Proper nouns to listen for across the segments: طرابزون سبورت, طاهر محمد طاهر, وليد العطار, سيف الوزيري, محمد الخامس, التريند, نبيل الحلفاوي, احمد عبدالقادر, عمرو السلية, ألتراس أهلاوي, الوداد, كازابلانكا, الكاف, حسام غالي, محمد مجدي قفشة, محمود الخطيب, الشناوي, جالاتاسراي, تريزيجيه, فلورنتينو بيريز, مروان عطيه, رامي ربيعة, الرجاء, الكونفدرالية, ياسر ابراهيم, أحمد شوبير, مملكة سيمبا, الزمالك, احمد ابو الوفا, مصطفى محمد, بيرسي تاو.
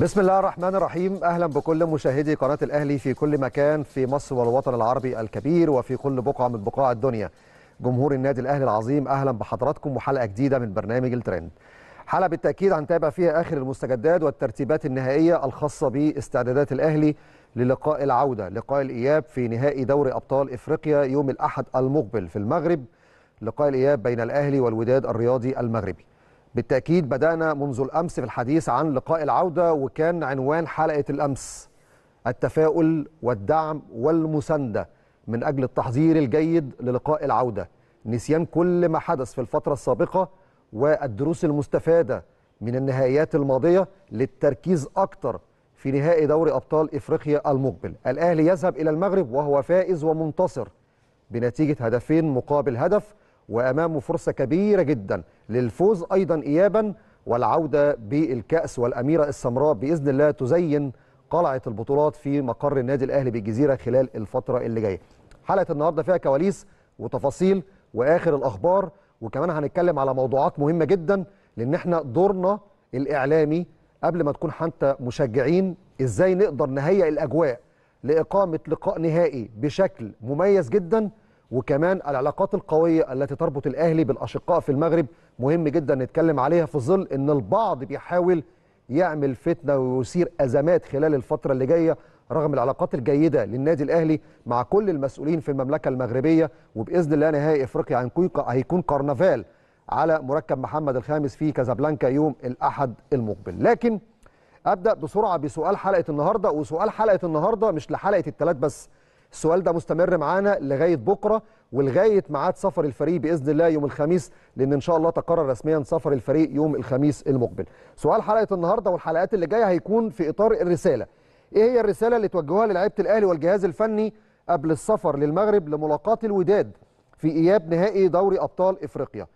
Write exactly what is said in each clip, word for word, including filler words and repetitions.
بسم الله الرحمن الرحيم. أهلا بكل مشاهدي قناة الأهلي في كل مكان في مصر والوطن العربي الكبير وفي كل بقعة من بقاع الدنيا. جمهور النادي الأهلي العظيم أهلا بحضراتكم وحلقة جديدة من برنامج الترند. حلقة بالتأكيد هنتابع فيها آخر المستجدات والترتيبات النهائية الخاصة باستعدادات الأهلي للقاء العودة، لقاء الإياب في نهائي دوري أبطال إفريقيا يوم الأحد المقبل في المغرب، لقاء الإياب بين الأهلي والوداد الرياضي المغربي. بالتأكيد بدأنا منذ الأمس في الحديث عن لقاء العودة، وكان عنوان حلقة الأمس التفاؤل والدعم والمساندة من أجل التحضير الجيد للقاء العودة، نسيان كل ما حدث في الفترة السابقة والدروس المستفادة من النهائيات الماضية للتركيز أكتر في نهائي دوري أبطال إفريقيا المقبل. الأهلي يذهب إلى المغرب وهو فائز ومنتصر بنتيجة هدفين مقابل هدف، وأمامه فرصة كبيرة جدا للفوز أيضا إيابا والعودة بالكأس والأميرة السمراء بإذن الله تزين قلعة البطولات في مقر النادي الأهلي بالجزيرة خلال الفترة اللي جاية. حلقة النهاردة فيها كواليس وتفاصيل وآخر الأخبار، وكمان هنتكلم على موضوعات مهمة جدا، لأن احنا دورنا الإعلامي قبل ما تكون حتى مشجعين إزاي نقدر نهيئ الأجواء لإقامة لقاء نهائي بشكل مميز جدا، وكمان العلاقات القوية التي تربط الأهلي بالأشقاء في المغرب مهم جدا نتكلم عليها، في ظل أن البعض بيحاول يعمل فتنة ويثير أزمات خلال الفترة اللي جاية رغم العلاقات الجيدة للنادي الأهلي مع كل المسؤولين في المملكة المغربية. وبإذن الله نهائي إفريقيا هيكون كرنفال على مركب محمد الخامس في كازابلانكا يوم الأحد المقبل. لكن أبدأ بسرعة بسؤال حلقة النهاردة، وسؤال حلقة النهاردة مش لحلقة الثلاث بس، السؤال ده مستمر معانا لغايه بكره ولغايه ميعاد سفر الفريق باذن الله يوم الخميس، لان ان شاء الله تقرر رسميا سفر الفريق يوم الخميس المقبل. سؤال حلقه النهارده والحلقات اللي جايه هيكون في اطار الرساله. ايه هي الرساله اللي توجهوها للاعيبه الاهلي والجهاز الفني قبل السفر للمغرب لملاقاه الوداد في اياب نهائي دوري ابطال افريقيا؟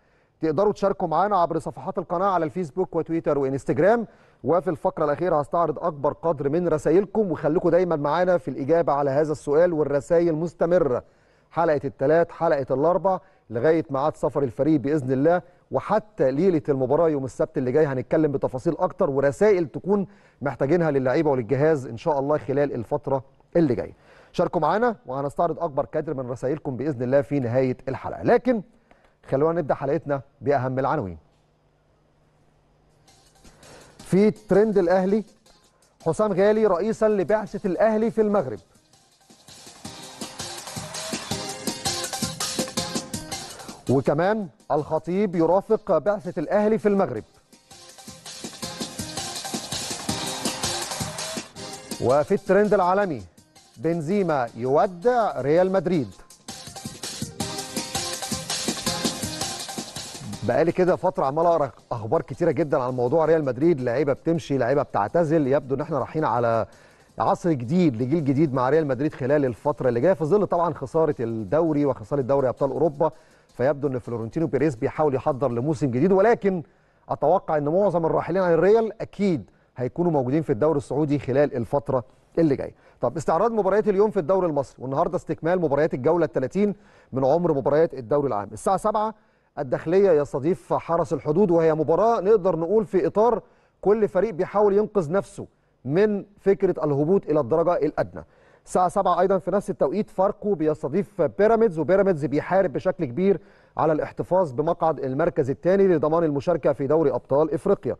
تقدروا تشاركوا معانا عبر صفحات القناه على الفيسبوك وتويتر وانستجرام، وفي الفقرة الأخيرة هستعرض أكبر قدر من رسائلكم، وخليكم دايما معانا في الإجابة على هذا السؤال. والرسائل مستمرة حلقة الثلاث، حلقة الأربع، لغاية ميعاد سفر الفريق بإذن الله، وحتى ليلة المباراة يوم السبت اللي جاي هنتكلم بتفاصيل أكتر، ورسائل تكون محتاجينها للعيبة وللجهاز إن شاء الله خلال الفترة اللي جاية. شاركوا معانا وهنستعرض أكبر قدر من رسائلكم بإذن الله في نهاية الحلقة، لكن خلونا نبدأ حلقتنا بأهم العناوين. في ترند الأهلي حسام غالي رئيسا لبعثة الأهلي في المغرب. وكمان الخطيب يرافق بعثة الأهلي في المغرب. وفي الترند العالمي بنزيما يودع ريال مدريد. بقالي كده فتره عمال اقرا اخبار كتيره جدا عن موضوع ريال مدريد، لعيبه بتمشي، لعيبه بتعتزل، يبدو ان احنا رايحين على عصر جديد لجيل جديد مع ريال مدريد خلال الفتره اللي جايه، في ظل طبعا خساره الدوري وخساره دوري ابطال اوروبا. فيبدو ان فلورنتينو بيريز بيحاول يحضر لموسم جديد، ولكن اتوقع ان معظم الراحلين عن الريال اكيد هيكونوا موجودين في الدوري السعودي خلال الفتره اللي جايه. طب استعراض مباريات اليوم في الدوري المصري، والنهارده استكمال مباريات الجوله الثلاثين من عمر مباريات الدوري العام. الساعه سبعة الداخلية يستضيف حرس الحدود، وهي مباراة نقدر نقول في إطار كل فريق بيحاول ينقذ نفسه من فكرة الهبوط إلى الدرجة الأدنى. الساعة سبعة أيضا في نفس التوقيت فاركو بيستضيف بيراميدز، وبيراميدز بيحارب بشكل كبير على الاحتفاظ بمقعد المركز الثاني لضمان المشاركة في دوري أبطال إفريقيا.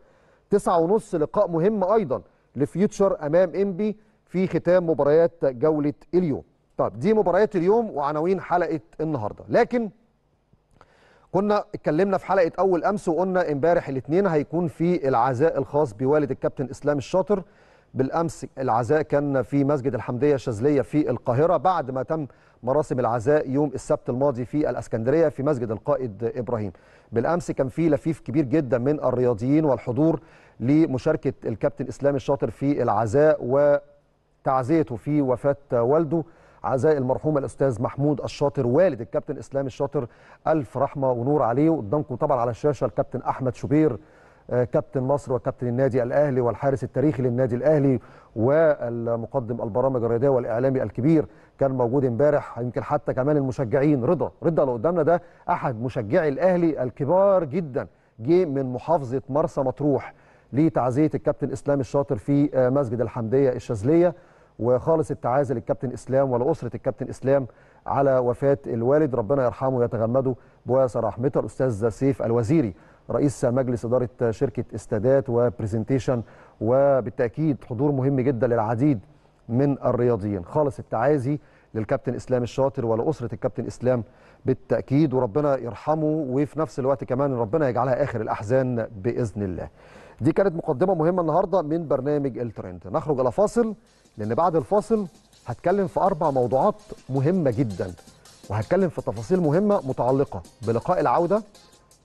تسعة ونص لقاء مهم أيضا لفيوتشر أمام إنبي في ختام مباريات جولة اليوم. طب دي مباريات اليوم وعناوين حلقة النهاردة، لكن كنا اتكلمنا في حلقه اول امس وقلنا امبارح الاثنين هيكون في العزاء الخاص بوالد الكابتن اسلام الشاطر. بالامس العزاء كان في مسجد الحمديه الشاذليه في القاهره، بعد ما تم مراسم العزاء يوم السبت الماضي في الاسكندريه في مسجد القائد ابراهيم. بالامس كان في لفيف كبير جدا من الرياضيين والحضور لمشاركه الكابتن اسلام الشاطر في العزاء وتعزيته في وفاه والده، عزاء المرحوم الأستاذ محمود الشاطر والد الكابتن إسلام الشاطر، ألف رحمة ونور عليه. وقدامكم طبعا على الشاشة الكابتن أحمد شوبير كابتن مصر وكابتن النادي الأهلي والحارس التاريخي للنادي الأهلي والمقدم البرامج الرياضية والإعلامي الكبير، كان موجود امبارح. يمكن حتى كمان المشجعين، رضا رضا اللي قدامنا ده أحد مشجعي الأهلي الكبار جدا، جه من محافظة مرسى مطروح، لتعزية الكابتن اسلام الشاطر في مسجد الحمدية الشاذلية، وخالص التعازي للكابتن اسلام ولاسره الكابتن اسلام على وفاه الوالد، ربنا يرحمه ويتغمده بواسع رحمته، الاستاذ سيف الوزيري رئيس مجلس اداره شركه استادات وبرزنتيشن. وبالتاكيد حضور مهم جدا للعديد من الرياضيين. خالص التعازي للكابتن اسلام الشاطر ولاسره الكابتن اسلام بالتاكيد، وربنا يرحمه، وفي نفس الوقت كمان ربنا يجعلها اخر الاحزان باذن الله. دي كانت مقدمه مهمه النهارده من برنامج الترند. نخرج الى فاصل، لأن بعد الفاصل هتكلم في أربع موضوعات مهمة جدا، وهتكلم في تفاصيل مهمة متعلقة بلقاء العودة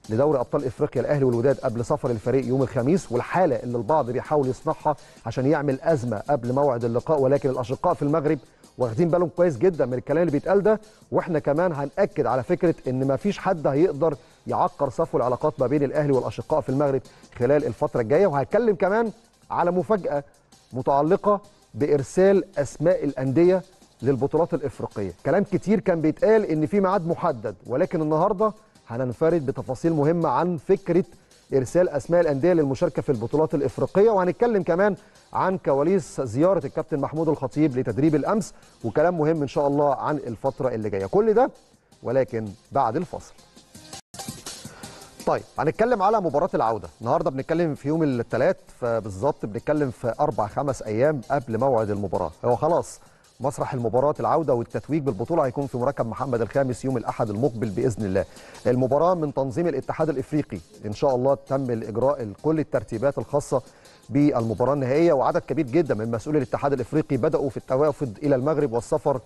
لدوري أبطال إفريقيا الأهلي والوداد قبل سفر الفريق يوم الخميس، والحالة اللي البعض بيحاول يصنعها عشان يعمل أزمة قبل موعد اللقاء، ولكن الأشقاء في المغرب واخدين بالهم كويس جدا من الكلام اللي بيتقال ده. واحنا كمان هنأكد على فكرة إن مفيش حد هيقدر يعكر صفو العلاقات ما بين الأهلي والأشقاء في المغرب خلال الفترة الجاية. وهتكلم كمان على مفاجأة متعلقة بإرسال أسماء الأندية للبطولات الإفريقية. كلام كتير كان بيتقال إن في ميعاد محدد، ولكن النهاردة هننفرد بتفاصيل مهمة عن فكرة إرسال أسماء الأندية للمشاركة في البطولات الإفريقية. وهنتكلم كمان عن كواليس زيارة الكابتن محمود الخطيب لتدريب الأمس، وكلام مهم إن شاء الله عن الفترة اللي جاية. كل ده ولكن بعد الفاصل. طيب هنتكلم على مباراة العودة، النهارده بنتكلم في يوم الثلاث، فبالظبط بنتكلم في أربع خمس أيام قبل موعد المباراة. هو خلاص مسرح المباراة العودة والتتويج بالبطولة هيكون في مركب محمد الخامس يوم الأحد المقبل بإذن الله. المباراة من تنظيم الاتحاد الإفريقي، إن شاء الله تم الإجراء كل الترتيبات الخاصة بالمباراة النهائية، وعدد كبير جدا من مسؤولي الاتحاد الإفريقي بدأوا في التوافد إلى المغرب والسفر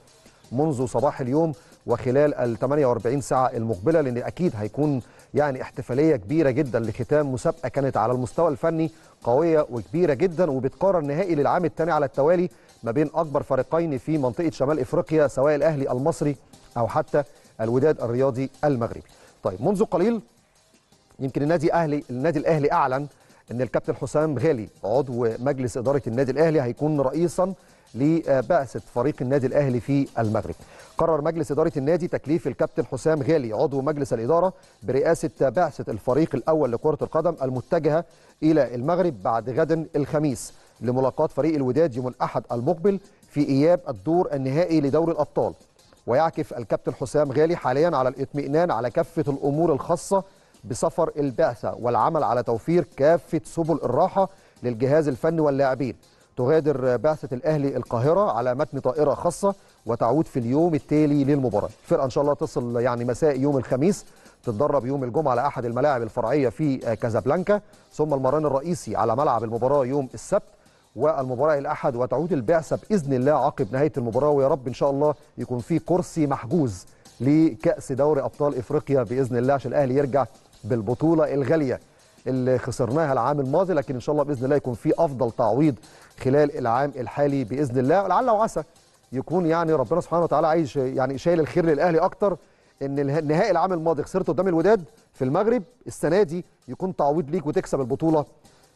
منذ صباح اليوم وخلال ال ثمانية وأربعين ساعة المقبلة، لأن أكيد هيكون يعني احتفالية كبيرة جدا لختام مسابقة كانت على المستوى الفني قوية وكبيرة جدا، وبتقرر نهائي للعام الثاني على التوالي ما بين أكبر فريقين في منطقة شمال إفريقيا، سواء الأهلي المصري أو حتى الوداد الرياضي المغربي. طيب منذ قليل يمكن النادي أهلي النادي الأهلي أعلن أن الكابتن حسام غالي عضو مجلس إدارة النادي الأهلي هيكون رئيسا لبعثة فريق النادي الأهلي في المغرب. قرر مجلس إدارة النادي تكليف الكابتن حسام غالي عضو مجلس الإدارة برئاسة بعثة الفريق الأول لكرة القدم المتجهة إلى المغرب بعد غد الخميس لملاقاة فريق الوداد يوم الأحد المقبل في إياب الدور النهائي لدوري الأبطال. ويعكف الكابتن حسام غالي حاليا على الاطمئنان على كافة الأمور الخاصة بسفر البعثة والعمل على توفير كافة سبل الراحة للجهاز الفني واللاعبين. تغادر بعثة الأهلي القاهرة على متن طائرة خاصة وتعود في اليوم التالي للمباراة. الفرقة إن شاء الله تصل يعني مساء يوم الخميس، تتدرب يوم الجمعة على أحد الملاعب الفرعية في كازابلانكا، ثم المران الرئيسي على ملعب المباراة يوم السبت والمباراة الأحد، وتعود البعثة بإذن الله عقب نهاية المباراة، ويا رب إن شاء الله يكون في كرسي محجوز لكأس دوري أبطال إفريقيا بإذن الله، عشان الأهلي يرجع بالبطولة الغالية اللي خسرناها العام الماضي، لكن ان شاء الله باذن الله يكون في افضل تعويض خلال العام الحالي باذن الله، لعل وعسى يكون يعني ربنا سبحانه وتعالى عايز يعني شايل الخير للاهلي اكتر. ان النهائي العام الماضي خسرته قدام الوداد في المغرب، السنه دي يكون تعويض ليك وتكسب البطوله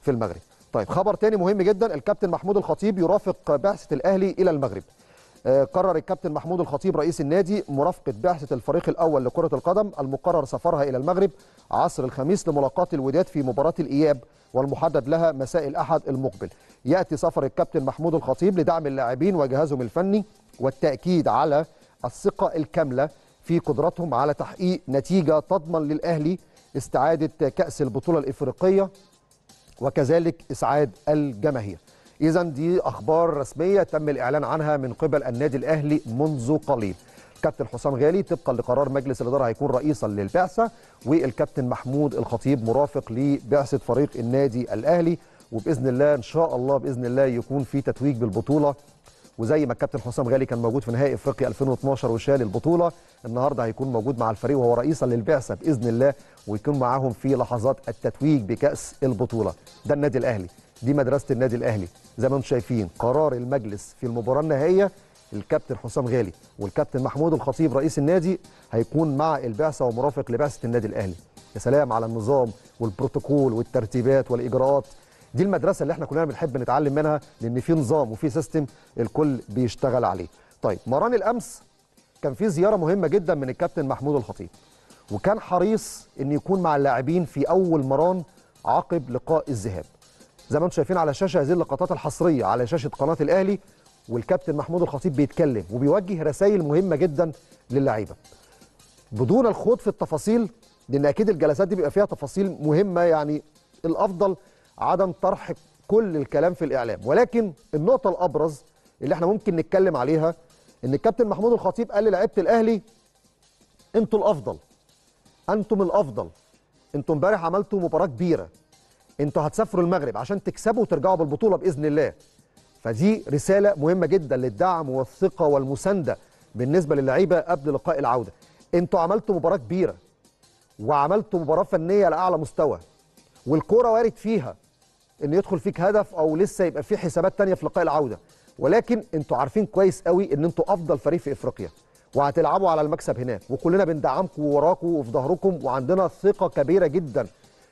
في المغرب. طيب خبر تاني مهم جدا، الكابتن محمود الخطيب يرافق بعثه الاهلي الى المغرب. قرر الكابتن محمود الخطيب رئيس النادي مرافقة بعثة الفريق الأول لكرة القدم المقرر سفرها إلى المغرب عصر الخميس لملاقاة الوداد في مباراة الإياب والمحدد لها مساء الأحد المقبل. يأتي سفر الكابتن محمود الخطيب لدعم اللاعبين وجهازهم الفني والتأكيد على الثقة الكاملة في قدرتهم على تحقيق نتيجة تضمن للأهلي استعادة كأس البطولة الإفريقية وكذلك إسعاد الجماهير. إذا دي أخبار رسمية تم الإعلان عنها من قبل النادي الأهلي منذ قليل. الكابتن حسام غالي طبقا لقرار مجلس الإدارة هيكون رئيسا للبعثة، والكابتن محمود الخطيب مرافق لبعثة فريق النادي الأهلي، وبإذن الله إن شاء الله بإذن الله يكون في تتويج بالبطولة. وزي ما الكابتن حسام غالي كان موجود في نهائي افريقيا ألفين واثناشر وشال البطوله، النهارده هيكون موجود مع الفريق وهو رئيسا للبعثه باذن الله، ويكون معاهم في لحظات التتويج بكاس البطوله. ده النادي الاهلي، دي مدرسه النادي الاهلي. زي ما انتم شايفين قرار المجلس في المباراه النهائيه، الكابتن حسام غالي والكابتن محمود الخطيب رئيس النادي هيكون مع البعثه ومرافق لبعثه النادي الاهلي. يا سلام على النظام والبروتوكول والترتيبات والاجراءات، دي المدرسة اللي احنا كلنا بنحب نتعلم منها، لأن في نظام وفي سيستم الكل بيشتغل عليه. طيب مران الأمس كان في زيارة مهمة جدا من الكابتن محمود الخطيب، وكان حريص إن يكون مع اللاعبين في أول مران عقب لقاء الذهاب. زي ما انتم شايفين على الشاشه هذه اللقطات الحصريه على شاشه قناه الاهلي، والكابتن محمود الخطيب بيتكلم وبيوجه رسائل مهمه جدا للعيبه بدون الخوض في التفاصيل، لان اكيد الجلسات دي بيبقى فيها تفاصيل مهمه، يعني الافضل عدم طرح كل الكلام في الاعلام. ولكن النقطه الابرز اللي احنا ممكن نتكلم عليها ان الكابتن محمود الخطيب قال للاعيبه الاهلي انتوا الافضل، انتم الافضل، انتوا امبارح عملتوا مباراه كبيره، انتوا هتسافروا المغرب عشان تكسبوا وترجعوا بالبطوله باذن الله. فدي رساله مهمه جدا للدعم والثقه والمسانده بالنسبه للعيبه قبل لقاء العوده. انتوا عملتوا مباراه كبيره وعملتوا مباراه فنيه لاعلى مستوى، والكوره وارد فيها ان يدخل فيك هدف او لسه يبقى في حسابات ثانيه في لقاء العوده، ولكن انتوا عارفين كويس قوي ان انتوا افضل فريق في افريقيا وهتلعبوا على المكسب هناك، وكلنا بندعمكم ووراكم وفي ظهركم، وعندنا ثقه كبيره جدا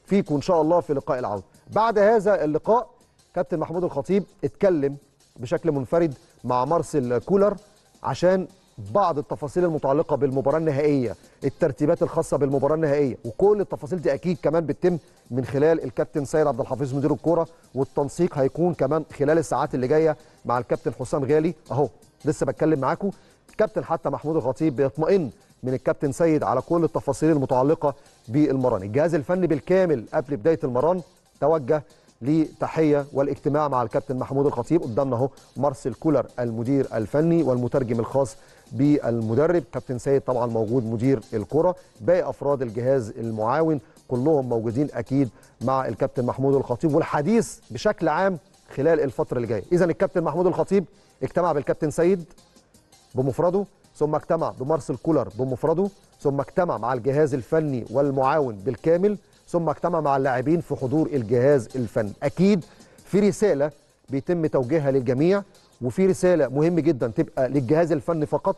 فيكم ان شاء الله في لقاء العوده. بعد هذا اللقاء كابتن محمود الخطيب اتكلم بشكل منفرد مع مارسيل كولر عشان بعض التفاصيل المتعلقه بالمباراه النهائيه، الترتيبات الخاصه بالمباراه النهائيه، وكل التفاصيل دي اكيد كمان بتتم من خلال الكابتن سيد عبد الحفيظ مدير الكوره، والتنسيق هيكون كمان خلال الساعات اللي جايه مع الكابتن حسام غالي. اهو لسه بتكلم معاكم الكابتن حتى محمود الخطيب بيطمئن من الكابتن سيد على كل التفاصيل المتعلقه بالمران. الجهاز الفني بالكامل قبل بدايه المران توجه لتحيه والاجتماع مع الكابتن محمود الخطيب. قدامنا اهو مارسيل كولر المدير الفني والمترجم الخاص بالمدرب، كابتن سيد طبعا موجود مدير الكره، باقي افراد الجهاز المعاون كلهم موجودين اكيد مع الكابتن محمود الخطيب والحديث بشكل عام خلال الفتره اللي جايه. اذا الكابتن محمود الخطيب اجتمع بالكابتن سيد بمفرده، ثم اجتمع بمارسيل كولر بمفرده، ثم اجتمع مع الجهاز الفني والمعاون بالكامل، ثم اجتمع مع اللاعبين في حضور الجهاز الفني. اكيد في رساله بيتم توجيهها للجميع، وفي رساله مهمه جدا تبقى للجهاز الفني فقط،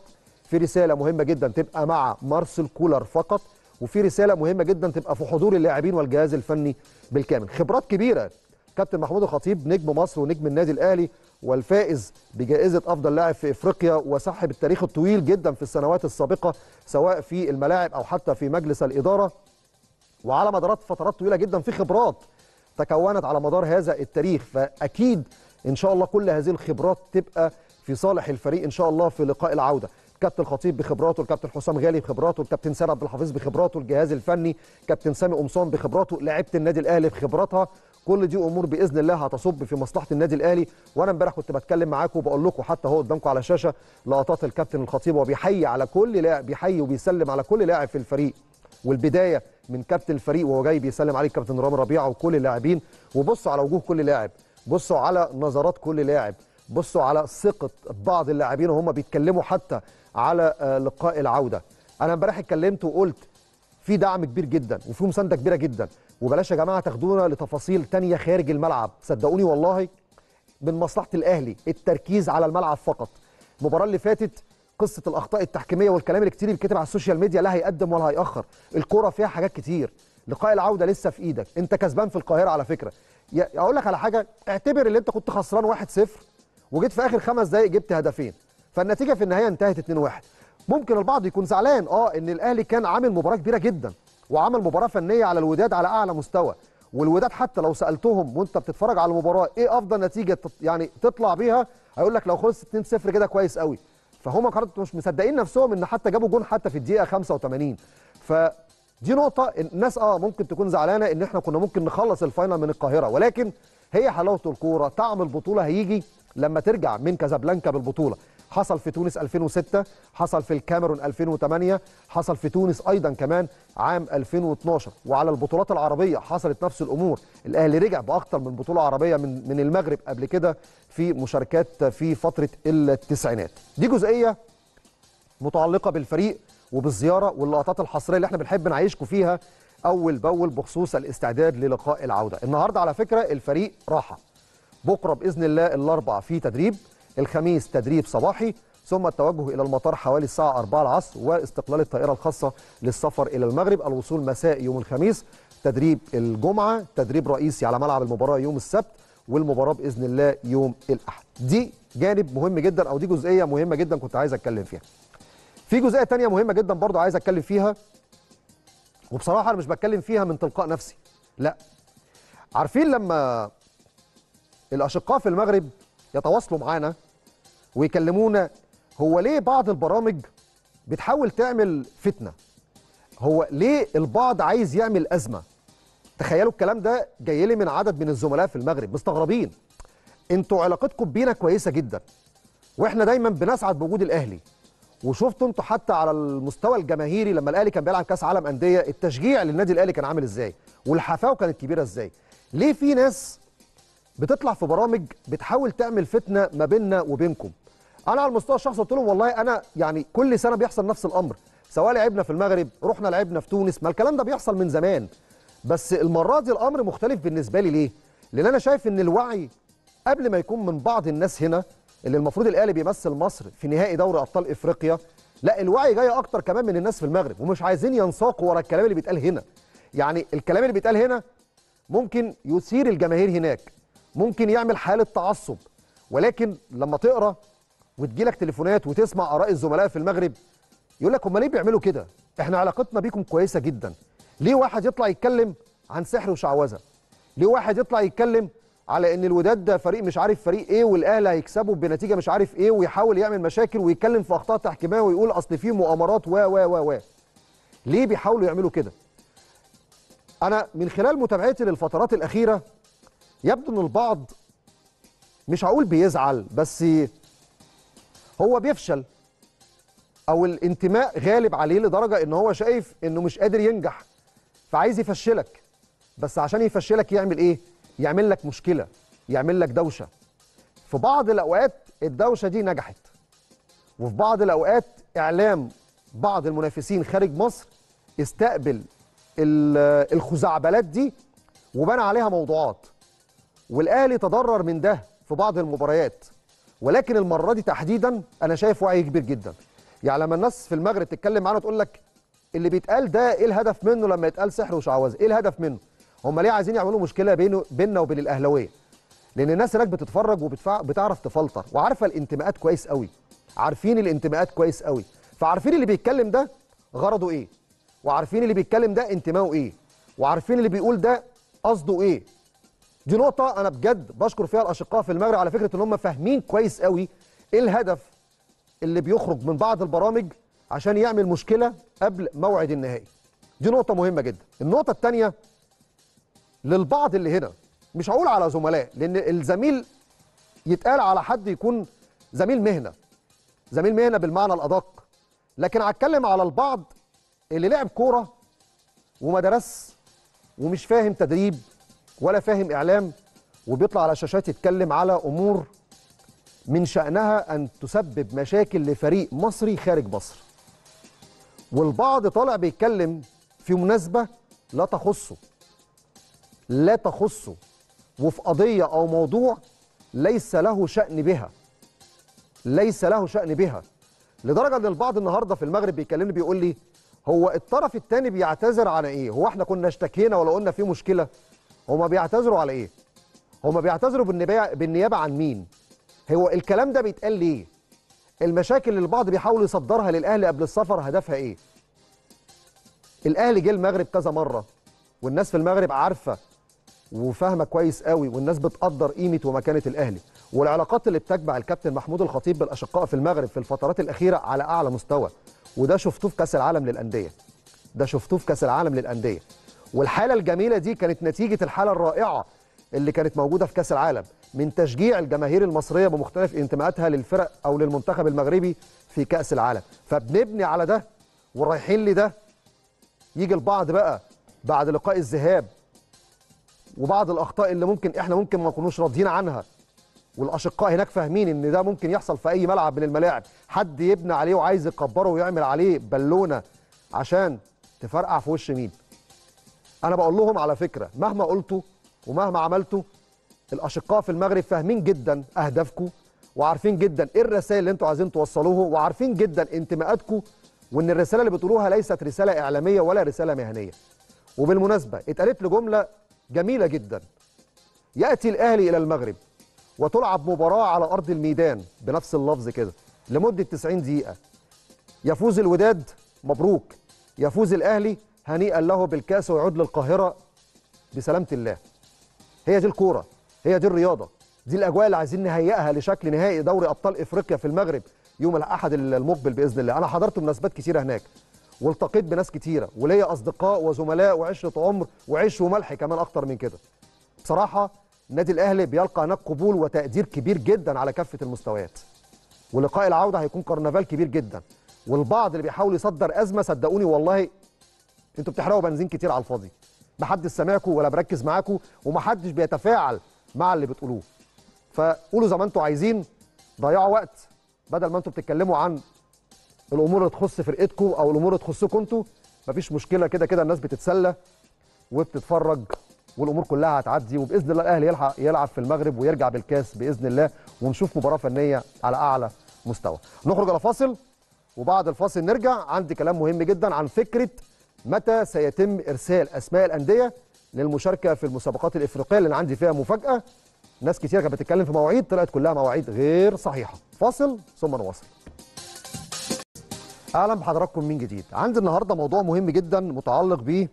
في رساله مهمه جدا تبقى مع مارسيل كولر فقط، وفي رساله مهمه جدا تبقى في حضور اللاعبين والجهاز الفني بالكامل. خبرات كبيره كابتن محمود الخطيب، نجم مصر ونجم النادي الاهلي والفائز بجائزه افضل لاعب في افريقيا وصاحب التاريخ الطويل جدا في السنوات السابقه سواء في الملاعب او حتى في مجلس الاداره، وعلى مدارات فترات طويله جدا في خبرات تكونت على مدار هذا التاريخ. فاكيد ان شاء الله كل هذه الخبرات تبقى في صالح الفريق ان شاء الله في لقاء العوده. الكابتن الخطيب بخبراته، الكابتن حسام غالي بخبراته، الكابتن سيد عبد الحفيظ بخبراته، الجهاز الفني كابتن سامي قمصان بخبراته، لاعيبه النادي الاهلي بخبراتها، كل دي امور باذن الله هتصب في مصلحه النادي الاهلي. وانا امبارح كنت بتكلم معاكم وبقول لكم حتى هو قدامكم على شاشه لقطات الكابتن الخطيب وبيحيي على كل لاعب، بيحيي وبيسلم على كل لاعب في الفريق، والبدايه من كابتن الفريق وهو جاي بيسلم عليه الكابتن رامي ربيعة وكل اللاعبين. وبصوا على وجوه كل لاعب، بصوا على نظرات كل لاعب، بصوا على ثقه بعض اللاعبين وهم بيتكلموا حتى على لقاء العوده. انا امبارح اتكلمت وقلت في دعم كبير جدا وفي مسانده كبيره جدا، وبلاش يا جماعه تاخدونا لتفاصيل تانية خارج الملعب. صدقوني والله من مصلحه الاهلي التركيز على الملعب فقط. المباراه اللي فاتت قصه الاخطاء التحكيميه والكلام اللي كتير بيتكتب على السوشيال ميديا، لا هيقدم ولا هيأخر، الكوره فيها حاجات كتير، لقاء العوده لسه في ايدك، انت كسبان في القاهره على فكره. اقول لك على حاجه، اعتبر ان انت كنت خسران واحد صفر وجيت في اخر خمس دقائق جبت هدفين، فالنتيجه في النهايه انتهت اتنين واحد. ممكن البعض يكون زعلان اه ان الاهلي كان عامل مباراه كبيره جدا وعمل مباراه فنيه على الوداد على اعلى مستوى، والوداد حتى لو سالتهم وانت بتتفرج على المباراه ايه افضل نتيجه يعني تطلع بيها، هيقول لك لو خلصت اتنين صفر كده كويس قوي. فهم كانوا مش مصدقين نفسهم ان حتى جابوا جون حتى في الدقيقه خمسة وتمانين. فدي نقطه الناس اه ممكن تكون زعلانه ان احنا كنا ممكن نخلص الفاينل من القاهره، ولكن هي حلاوه الكوره. طعم البطوله هيجي لما ترجع من كازابلانكا بالبطوله. حصل في تونس ألفين وستة، حصل في الكاميرون ألفين وتمانية، حصل في تونس ايضا كمان عام ألفين واتناشر، وعلى البطولات العربيه حصلت نفس الامور. الاهلي رجع باكثر من بطوله عربيه من من المغرب قبل كده في مشاركات في فتره التسعينات. دي جزئيه متعلقه بالفريق وبالزياره واللقطات الحصريه اللي احنا بنحب نعيشكم فيها اول باول بخصوص الاستعداد للقاء العوده. النهارده على فكره الفريق راحه، بكره باذن الله الاربعاء في تدريب، الخميس تدريب صباحي، ثم التوجه الى المطار حوالي الساعه أربعة العصر، واستقلال الطائره الخاصه للسفر الى المغرب، الوصول مساء يوم الخميس، تدريب الجمعه، تدريب رئيسي على ملعب المباراه يوم السبت، والمباراه باذن الله يوم الاحد. دي جانب مهم جدا او دي جزئيه مهمه جدا كنت عايز اتكلم فيها. في جزئيه ثانيه مهمه جدا برضو عايز اتكلم فيها، وبصراحه انا مش بتكلم فيها من تلقاء نفسي، لا. عارفين لما الأشقاء في المغرب يتواصلوا معانا ويكلمونا، هو ليه بعض البرامج بتحاول تعمل فتنة؟ هو ليه البعض عايز يعمل أزمة؟ تخيلوا الكلام ده جاي لي من عدد من الزملاء في المغرب مستغربين. انتوا علاقتكم بينا كويسة جدا واحنا دايما بنسعد بوجود الأهلي، وشفتوا انتوا حتى على المستوى الجماهيري لما الأهلي كان بيلعب كأس عالم أندية التشجيع للنادي الأهلي كان عامل ازاي والحفاوة كانت كبيرة ازاي. ليه في ناس بتطلع في برامج بتحاول تعمل فتنة ما بيننا وبينكم؟ انا على المستوى الشخصي قلت لهم والله انا يعني كل سنة بيحصل نفس الأمر، سواء لعبنا في المغرب رحنا لعبنا في تونس، ما الكلام ده بيحصل من زمان، بس المرة دي الأمر مختلف بالنسبة لي. ليه؟ لأن أنا شايف إن الوعي قبل ما يكون من بعض الناس هنا اللي المفروض الأهلي بيمثل مصر في نهائي دوري أبطال إفريقيا، لا الوعي جاي أكتر كمان من الناس في المغرب ومش عايزين ينساقوا ورا الكلام اللي بيتقال هنا. يعني الكلام اللي بيتقال هنا ممكن يثير الجماهير هناك، ممكن يعمل حالة تعصب، ولكن لما تقرأ وتجيلك تليفونات وتسمع آراء الزملاء في المغرب يقول لك هم ليه بيعملوا كده؟ إحنا علاقتنا بيكم كويسة جدا. ليه واحد يطلع يتكلم عن سحر وشعوذه؟ ليه واحد يطلع يتكلم على ان الوداد ده فريق مش عارف فريق ايه والاهلي هيكسبه بنتيجه مش عارف ايه، ويحاول يعمل مشاكل ويتكلم في اخطاء تحكيميه ويقول اصل في مؤامرات و و و ليه بيحاولوا يعملوا كده؟ انا من خلال متابعتي للفترات الاخيره يبدو ان البعض مش هقول بيزعل، بس هو بيفشل او الانتماء غالب عليه لدرجه ان هو شايف انه مش قادر ينجح فعايز يفشلك، بس عشان يفشلك يعمل ايه؟ يعمل لك مشكله، يعمل لك دوشه. في بعض الاوقات الدوشه دي نجحت، وفي بعض الاوقات اعلام بعض المنافسين خارج مصر استقبل الخزعبلات دي وبنى عليها موضوعات، والاهلي تضرر من ده في بعض المباريات، ولكن المره دي تحديدا انا شايف وعي كبير جدا. يعني لما الناس في المغرب تتكلم معانا تقول لك اللي بيتقال ده ايه الهدف منه لما يتقال سحر وشعوذه؟ ايه الهدف منه؟ هم ليه عايزين يعملوا مشكله بينه بيننا وبين الاهلاويه؟ لان الناس هناك بتتفرج وبتعرف تفلتر وعارفه الانتماءات كويس قوي، عارفين الانتماءات كويس قوي، فعارفين اللي بيتكلم ده غرضه ايه، وعارفين اللي بيتكلم ده انتمائه ايه، وعارفين اللي بيقول ده قصده ايه. دي نقطه انا بجد بشكر فيها الاشقاء في المغرب على فكره ان هم فاهمين كويس قوي ايه الهدف اللي بيخرج من بعض البرامج عشان يعمل مشكلة قبل موعد النهائي. دي نقطة مهمة جدا. النقطة الثانية للبعض اللي هنا، مش هقول على زملاء لأن الزميل يتقال على حد يكون زميل مهنة، زميل مهنة بالمعنى الأدق، لكن هتكلم على البعض اللي لعب كورة وما درس ومش فاهم تدريب ولا فاهم إعلام وبيطلع على الشاشات يتكلم على أمور من شأنها أن تسبب مشاكل لفريق مصري خارج مصر. والبعض طالع بيتكلم في مناسبة لا تخصه، لا تخصه، وفي قضية أو موضوع ليس له شأن بها، ليس له شأن بها، لدرجة أن البعض النهاردة في المغرب بيكلمني بيقول لي هو الطرف الثاني بيعتذر على إيه؟ هو إحنا كنا اشتكينا ولا قلنا في مشكلة؟ هما بيعتذروا على إيه؟ هما بيعتذروا بالنيابة عن مين؟ هو الكلام ده بيتقال ليه؟ المشاكل اللي البعض بيحاول يصدرها للأهلي قبل السفر هدفها إيه؟ الأهلي جه المغرب كذا مرة والناس في المغرب عارفة وفاهمة كويس قوي والناس بتقدر قيمة ومكانة الأهلي، والعلاقات اللي بتجمع الكابتن محمود الخطيب بالأشقاء في المغرب في الفترات الأخيرة على أعلى مستوى، وده شفتوه في كأس العالم للأندية، ده شفتوه في كأس العالم للأندية، والحالة الجميلة دي كانت نتيجة الحالة الرائعة اللي كانت موجودة في كأس العالم من تشجيع الجماهير المصرية بمختلف انتماءاتها للفرق أو للمنتخب المغربي في كأس العالم. فبنبني على ده ورايحين لده. يجي البعض بقى بعد لقاء الذهاب وبعض الأخطاء اللي ممكن إحنا ممكن ما نكونوش راضيين عنها والأشقاء هناك فاهمين إن ده ممكن يحصل في أي ملعب من الملاعب، حد يبني عليه وعايز يكبره ويعمل عليه بالونة عشان تفرقع في وش مين؟ أنا بقول لهم على فكرة مهما قلتوا ومهما عملتوا الأشقاء في المغرب فاهمين جدا أهدافكم وعارفين جدا إيه الرسائل اللي أنتوا عايزين توصلوها وعارفين جدا انتماءاتكم، وإن الرسالة اللي بتقولوها ليست رسالة إعلامية ولا رسالة مهنية. وبالمناسبة اتقالت لي جملة جميلة جدا: يأتي الأهلي إلى المغرب وتلعب مباراة على أرض الميدان بنفس اللفظ كده لمدة تسعين دقيقة، يفوز الوداد مبروك، يفوز الأهلي هنيئا له بالكأس ويعود للقاهرة بسلامة الله. هي دي الكورة، هي دي الرياضة، دي الاجواء اللي عايزين نهيئها لشكل نهائي دوري ابطال افريقيا في المغرب يوم الاحد المقبل باذن الله. انا حضرت مناسبات كثيره هناك والتقيت بناس كثيره وليا اصدقاء وزملاء وعشره عمر وعش وملح كمان اكتر من كده. بصراحه النادي الاهلي بيلقى هناك قبول وتقدير كبير جدا على كافه المستويات، ولقاء العوده هيكون كرنفال كبير جدا، والبعض اللي بيحاول يصدر ازمه صدقوني والله انتوا بتحرقوا بنزين كتير على الفاضي، محدش سامعكم ولا بركز معاكم ومحدش بيتفاعل مع اللي بتقولوه. فقولوا زي ما انتوا عايزين، ضيعوا وقت بدل ما انتوا بتتكلموا عن الامور اللي تخص فرقتكم او الامور اللي تخصكم انتوا. مفيش مشكله، كده كده الناس بتتسلى وبتتفرج والامور كلها هتعدي، وباذن الله الاهلي يلحق يلعب في المغرب ويرجع بالكاس باذن الله، ونشوف مباراه فنيه على اعلى مستوى. نخرج على فاصل وبعد الفاصل نرجع، عندي كلام مهم جدا عن فكره متى سيتم ارسال اسماء الانديه للمشاركه في المسابقات الافريقيه، لان عندي فيها مفاجاه. ناس كتير كانت بتتكلم في مواعيد طلعت كلها مواعيد غير صحيحه. فاصل ثم نواصل. اهلا بحضراتكم من جديد. عندي النهارده موضوع مهم جدا متعلق ب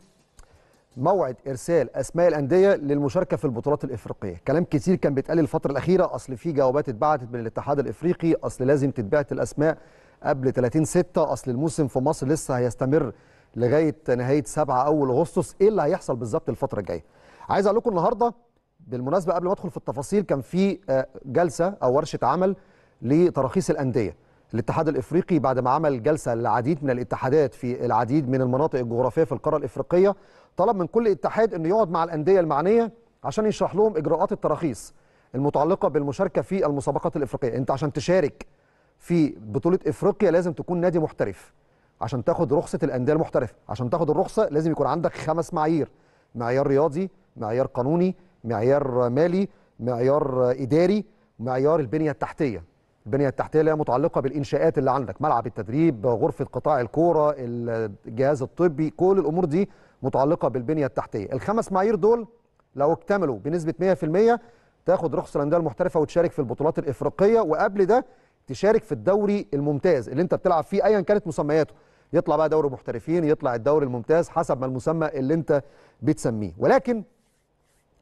موعد ارسال اسماء الانديه للمشاركه في البطولات الافريقيه. كلام كتير كان بيتقال الفتره الاخيره، اصل في جوابات اتبعتت من الاتحاد الافريقي، اصل لازم تتبعت الاسماء قبل ثلاثين ستة، اصل الموسم في مصر لسه هيستمر لغايه نهايه سبعة اول اغسطس. ايه اللي هيحصل بالظبط الفتره الجايه؟ عايز اقول لكم النهارده بالمناسبه قبل ما ادخل في التفاصيل، كان في جلسه او ورشه عمل لتراخيص الانديه. الاتحاد الافريقي بعد ما عمل جلسه للعديد من الاتحادات في العديد من المناطق الجغرافيه في القاره الافريقيه، طلب من كل اتحاد انه يقعد مع الانديه المعنيه عشان يشرح لهم اجراءات التراخيص المتعلقه بالمشاركه في المسابقات الافريقيه. انت عشان تشارك في بطوله افريقيا لازم تكون نادي محترف، عشان تاخد رخصه الانديه المحترفه، عشان تاخد الرخصه لازم يكون عندك خمس معايير: معيار رياضي، معيار قانوني، معيار مالي، معيار اداري، معيار البنيه التحتيه. البنيه التحتيه اللي هي متعلقه بالانشاءات اللي عندك، ملعب التدريب، غرفه قطاع الكوره، الجهاز الطبي، كل الامور دي متعلقه بالبنيه التحتيه. الخمس معايير دول لو اكتملوا بنسبه مية في المية تاخد رخصه الانديه المحترفه وتشارك في البطولات الافريقيه، وقبل ده تشارك في الدوري الممتاز اللي انت بتلعب فيه ايا كانت مسمياته، يطلع بقى دوري محترفين، يطلع الدوري الممتاز، حسب ما المسمى اللي انت بتسميه. ولكن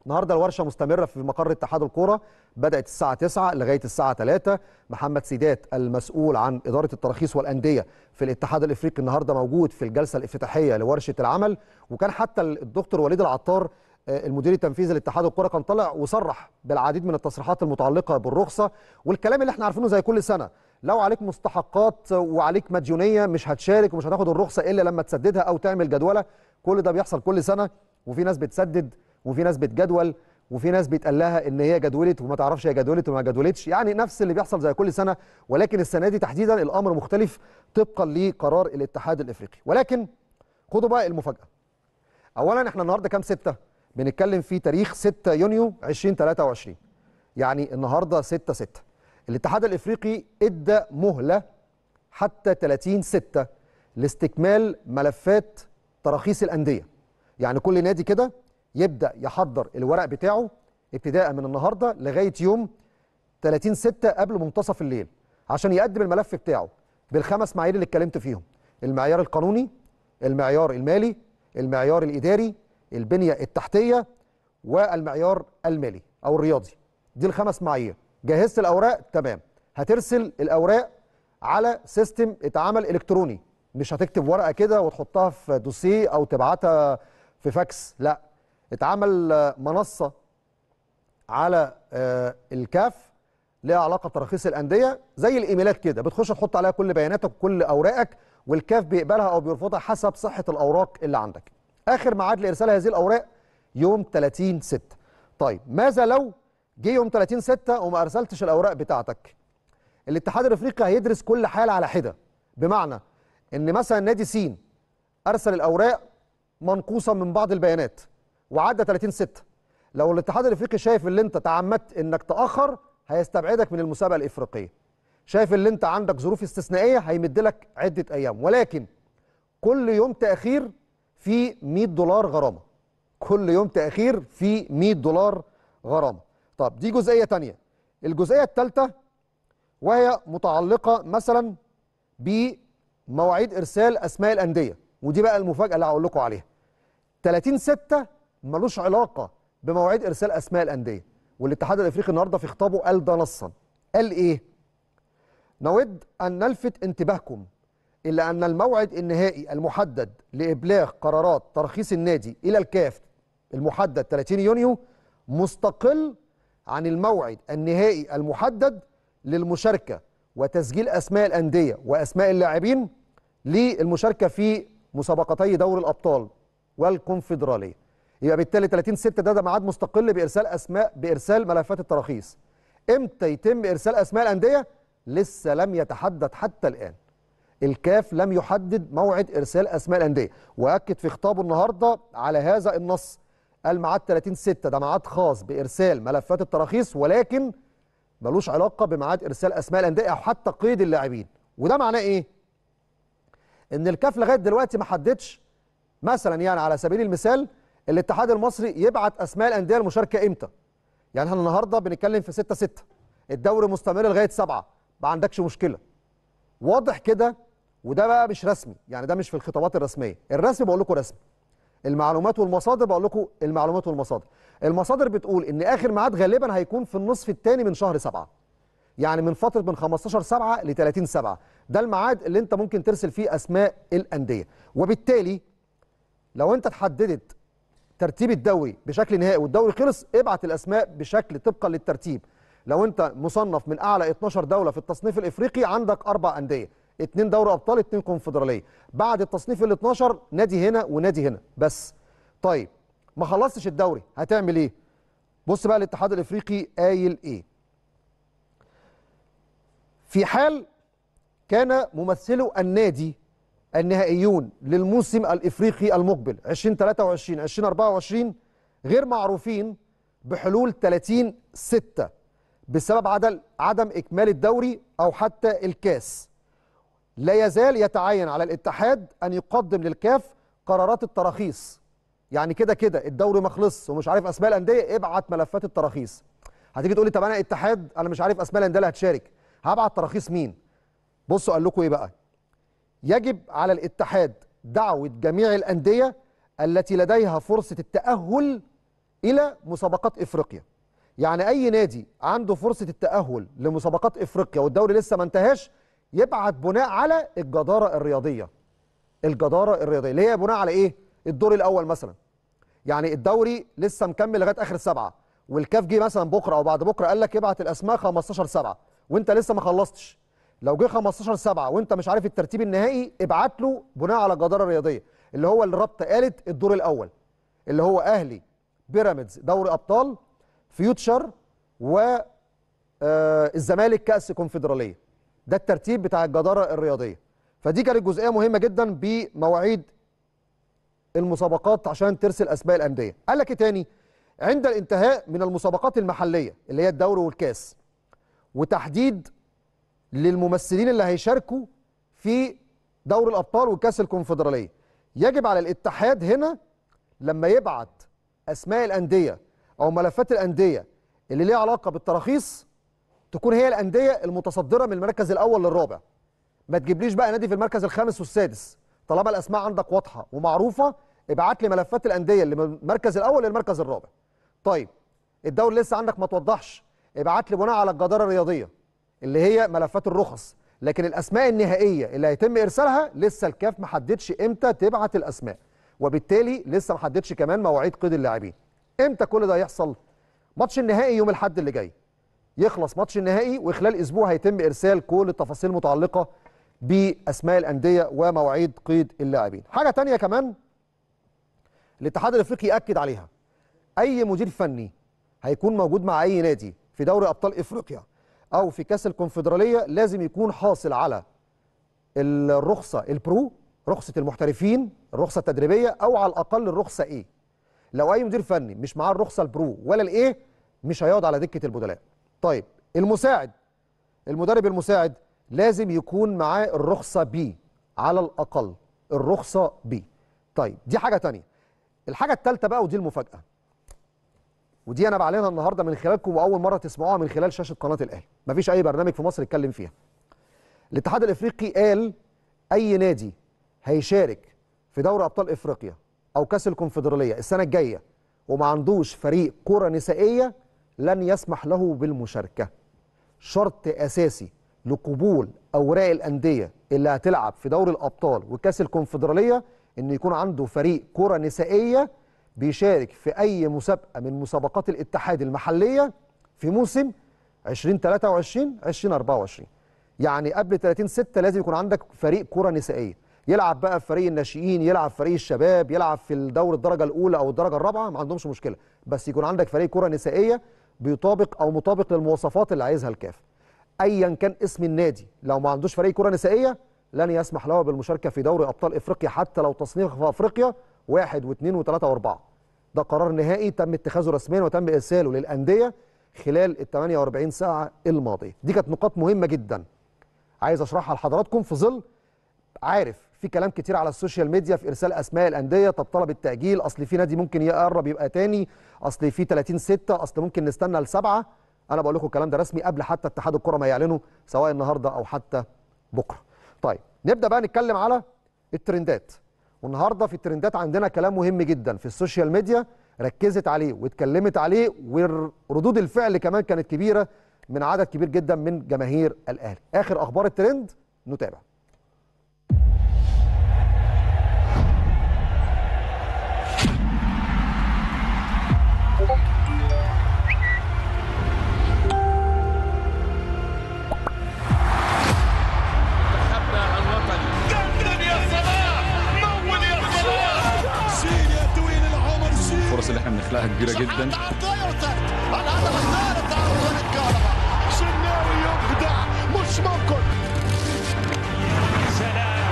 النهارده الورشه مستمره في مقر اتحاد الكوره، بدات الساعه تسعة لغايه الساعه ثلاثة. محمد سيدات المسؤول عن اداره التراخيص والانديه في الاتحاد الافريقي النهارده موجود في الجلسه الافتتاحيه لورشه العمل، وكان حتى الدكتور وليد العطار المدير التنفيذي لاتحاد الكوره كان طلع وصرح بالعديد من التصريحات المتعلقه بالرخصه والكلام اللي احنا عارفينه زي كل سنه: لو عليك مستحقات وعليك مديونيه مش هتشارك ومش هتاخد الرخصه الا لما تسددها او تعمل جدوله. كل ده بيحصل كل سنه، وفي ناس بتسدد وفي ناس بتجدول وفي ناس بيتقال لها ان هي جدولت وما تعرفش هي جدولت وما جدولتش، يعني نفس اللي بيحصل زي كل سنه. ولكن السنه دي تحديدا الامر مختلف طبقا لقرار الاتحاد الافريقي. ولكن خدوا بقى المفاجاه. اولا احنا النهارده كام ستة؟ بنتكلم في تاريخ ستة يونيو ألفين وثلاثة وعشرين، يعني النهارده ستة ستة. الاتحاد الافريقي ادى مهله حتى ثلاثين ستة لاستكمال ملفات تراخيص الانديه. يعني كل نادي كده يبدأ يحضر الورق بتاعه ابتداء من النهارده لغايه يوم ثلاثين ستة قبل منتصف الليل، عشان يقدم الملف بتاعه بالخمس معايير اللي اتكلمت فيهم: المعيار القانوني، المعيار المالي، المعيار الاداري، البنيه التحتيه، والمعيار المالي او الرياضي. دي الخمس معايير. جهزت الاوراق؟ تمام. هترسل الاوراق على سيستم اتعمل الكتروني، مش هتكتب ورقه كده وتحطها في دوسيه او تبعتها في فاكس، لا، اتعمل منصه على الكاف لها علاقه بتراخيص الانديه زي الايميلات كده، بتخش تحط عليها كل بياناتك وكل اوراقك، والكاف بيقبلها او بيرفضها حسب صحه الاوراق اللي عندك. اخر ميعاد لارسال هذه الاوراق يوم ثلاثين ستة. طيب ماذا لو جه يوم ثلاثين ستة وما ارسلتش الاوراق بتاعتك؟ الاتحاد الافريقي هيدرس كل حاله على حده، بمعنى ان مثلا نادي سين ارسل الاوراق منقوصه من بعض البيانات وعدى ثلاثين ستة، لو الاتحاد الافريقي شايف اللي انت تعمدت انك تاخر هيستبعدك من المسابقه الافريقيه، شايف اللي انت عندك ظروف استثنائيه هيمد لك عده ايام، ولكن كل يوم تاخير في مية دولار غرامه. كل يوم تاخير في مية دولار غرامه. طب دي جزئيه ثانيه. الجزئيه الثالثه وهي متعلقه مثلا بمواعيد ارسال اسماء الانديه، ودي بقى المفاجاه اللي هقول لكم عليها. ثلاثين ستة ملوش علاقه بمواعيد ارسال اسماء الانديه، والاتحاد الافريقي النهارده في خطابه قال ده نصا. قال ايه؟ نود ان نلفت انتباهكم الا ان الموعد النهائي المحدد لابلاغ قرارات ترخيص النادي الى الكاف المحدد ثلاثين يونيو مستقل عن الموعد النهائي المحدد للمشاركه وتسجيل اسماء الانديه واسماء اللاعبين للمشاركه في مسابقتي دوري الابطال والكونفدراليه. يبقى بالتالي ثلاثين ستة ده, ده ميعاد مستقل بارسال اسماء بارسال ملفات التراخيص. امتى يتم ارسال اسماء الانديه؟ لسه لم يتحدد حتى الان. الكاف لم يحدد موعد ارسال اسماء الانديه، واكد في خطابه النهارده على هذا النص. قال ميعاد ثلاثين ستة ده ميعاد خاص بارسال ملفات التراخيص ولكن ملوش علاقه بميعاد ارسال اسماء الانديه او حتى قيد اللاعبين. وده معناه ايه؟ ان الكاف لغايه دلوقتي ما حددش مثلا، يعني على سبيل المثال، الاتحاد المصري يبعت اسماء الانديه المشاركه امتى. يعني احنا النهارده بنتكلم في ستة ستة، الدوري مستمر لغايه سبعة، ما عندكش مشكله، واضح كده. وده بقى مش رسمي، يعني ده مش في الخطابات الرسميه. الرسمي بقول لكم رسمي، المعلومات والمصادر بقول لكم المعلومات والمصادر. المصادر بتقول ان اخر ميعاد غالبا هيكون في النصف الثاني من شهر سبعة، يعني من فتره من خمستاشر سبعة ل ثلاثين سبعة. ده الميعاد اللي انت ممكن ترسل فيه اسماء الانديه. وبالتالي لو انت تحددت ترتيب الدوري بشكل نهائي والدوري خلص، ابعت الاسماء بشكل طبقا للترتيب. لو انت مصنف من اعلى اتناشر دوله في التصنيف الافريقي، عندك اربع انديه، اتنين دوري ابطال، اتنين كونفدراليه. بعد التصنيف ال اتناشر نادي هنا ونادي هنا بس. طيب ما خلصتش الدوري هتعمل ايه؟ بص بقى الاتحاد الافريقي قايل ايه. في حال كان ممثلو النادي النهائيون للموسم الافريقي المقبل عشرين ثلاثة وعشرين عشرين أربعة وعشرين غير معروفين بحلول ثلاثين ستة بسبب عدم اكمال الدوري او حتى الكاس، لا يزال يتعين على الاتحاد ان يقدم للكاف قرارات التراخيص. يعني كده كده الدوري ما خلصش ومش عارف اسماء الانديه، ابعت ملفات التراخيص. هتيجي تقول لي طب انا اتحاد انا مش عارف اسماء الانديه اللي هتشارك، هبعت تراخيص مين؟ بصوا قال لكم ايه بقى. يجب على الاتحاد دعوة جميع الأندية التي لديها فرصة التأهل إلى مسابقات إفريقيا. يعني أي نادي عنده فرصة التأهل لمسابقات إفريقيا والدوري لسه ما انتهاش، يبعت بناء على الجدارة الرياضية. الجدارة الرياضية اللي هي بناء على إيه؟ الدور الأول مثلا. يعني الدوري لسه مكمل لغاية آخر سبعة، والكاف جه مثلا بكرة أو بعد بكرة قال لك ابعت الأسماء خمستاشر سبعة، وأنت لسه ما خلصتش. لو جه خمستاشر سبعة وانت مش عارف الترتيب النهائي، ابعت له بناء على الجداره الرياضيه اللي هو الرابطه قالت الدور الاول، اللي هو اهلي، بيراميدز، دوري ابطال، فيوتشر، و الزمالك، كاس كونفدراليه. ده الترتيب بتاع الجداره الرياضيه. فدي كانت جزئيه مهمه جدا بمواعيد المسابقات عشان ترسل اسماء الانديه. قال لك ايه تاني؟ عند الانتهاء من المسابقات المحليه اللي هي الدوري والكاس، وتحديد للممثلين اللي هيشاركوا في دوري الابطال وكاس الكونفدراليه، يجب على الاتحاد هنا لما يبعت اسماء الانديه او ملفات الانديه اللي ليها علاقه بالتراخيص تكون هي الانديه المتصدره من المركز الاول للرابع. ما تجيبليش بقى نادي في المركز الخامس والسادس، طالما الاسماء عندك واضحه ومعروفه ابعت لي ملفات الانديه اللي من المركز الاول للمركز الرابع. طيب الدوري لسه عندك ما توضحش، ابعت لي بناء على الجداره الرياضيه اللي هي ملفات الرخص، لكن الاسماء النهائيه اللي هيتم ارسالها لسه الكاف ما حددش امتى تبعت الاسماء، وبالتالي لسه ما حددش كمان مواعيد قيد اللاعبين. امتى كل ده هيحصل؟ ماتش النهائي يوم الاحد اللي جاي. يخلص ماتش النهائي وخلال اسبوع هيتم ارسال كل التفاصيل المتعلقه باسماء الانديه ومواعيد قيد اللاعبين. حاجه ثانيه كمان الاتحاد الافريقي اكد عليها. اي مدير فني هيكون موجود مع اي نادي في دوري ابطال افريقيا أو في كأس الكونفدرالية لازم يكون حاصل على الرخصة البرو، رخصة المحترفين، الرخصة التدريبية، أو على الأقل الرخصة إيه. لو أي مدير فني مش معاه الرخصة البرو ولا الإيه مش هيقعد على دكة البدلاء. طيب المساعد، المدرب المساعد لازم يكون معاه الرخصة بي على الأقل، الرخصة بي. طيب دي حاجة تانية. الحاجة التالتة بقى ودي المفاجأة، ودي انا بعلنها النهارده من خلالكم واول مره تسمعوها من خلال شاشه قناه الاهلي، مفيش اي برنامج في مصر اتكلم فيها. الاتحاد الافريقي قال اي نادي هيشارك في دوري ابطال افريقيا او كاس الكونفدراليه السنه الجايه وما عندوش فريق كره نسائيه لن يسمح له بالمشاركة. شرط أساسي لقبول أوراق الأندية اللي هتلعب في دوري الأبطال وكاس الكونفدرالية إن يكون عنده فريق كرة نسائية بيشارك في أي مسابقة من مسابقات الاتحاد المحلية في موسم ألفين وثلاثة وعشرين ألفين وأربعة وعشرين. يعني قبل ثلاثين ستة لازم يكون عندك فريق كرة نسائية، يلعب بقى في فريق الناشئين، يلعب في فريق الشباب، يلعب في الدور الدرجة الأولى أو الدرجة الرابعة، ما عندهمش مشكلة، بس يكون عندك فريق كرة نسائية بيطابق أو مطابق للمواصفات اللي عايزها الكاف. أيا كان اسم النادي، لو ما عندوش فريق كرة نسائية لن يسمح له بالمشاركة في دوري أبطال إفريقيا حتى لو تصنيف في أفريقيا واحد واثنين وثلاثة وأربعة. ده قرار نهائي تم اتخاذه رسميا وتم إرساله للأندية خلال ال ثمانية وأربعين ساعة الماضية. دي كانت نقاط مهمة جدا عايز أشرحها لحضراتكم في ظل، عارف، في كلام كتير على السوشيال ميديا في إرسال أسماء الأندية، طب طلب التأجيل، أصل في نادي ممكن يقرب يبقى تاني، أصل في ثلاثين ستة، أصل ممكن نستنى لسبعة. أنا بقول لكم الكلام ده رسمي قبل حتى اتحاد الكرة ما يعلنه، سواء النهارده أو حتى بكرة. طيب نبدأ بقى نتكلم على الترندات، والنهارده في الترندات عندنا كلام مهم جدا في السوشيال ميديا ركزت عليه واتكلمت عليه، وردود الفعل كمان كانت كبيرة من عدد كبير جدا من جماهير الأهلي. آخر أخبار الترند نتابع. الفرص اللي احنا بنخلقها كبيره جدا. الشناوي يبدع، مش ممكن. سلام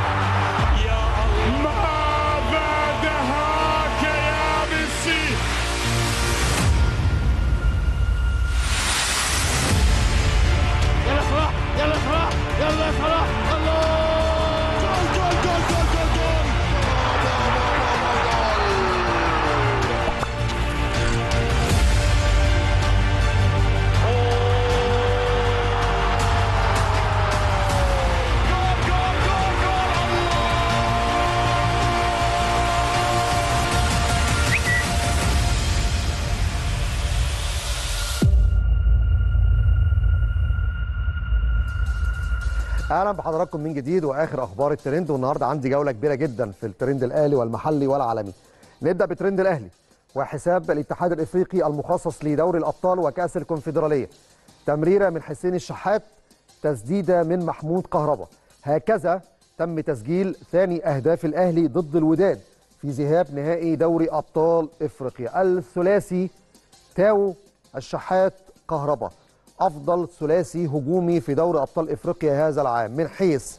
يا الله، ما بعدهاك يا ميسي. يلا صلاح، يلا صلاح، يلا صلاح، الله. اهلا بحضراتكم من جديد واخر اخبار الترند، والنهارده عندي جوله كبيره جدا في الترند الاهلي والمحلي والعالمي. نبدا بترند الاهلي وحساب الاتحاد الافريقي المخصص لدوري الابطال وكاس الكونفدراليه. تمريره من حسين الشحات، تسديده من محمود كهربا. هكذا تم تسجيل ثاني اهداف الاهلي ضد الوداد في ذهاب نهائي دوري ابطال افريقيا. الثلاثي تاو الشحات كهربا أفضل ثلاثي هجومي في دوري أبطال إفريقيا هذا العام، من حيث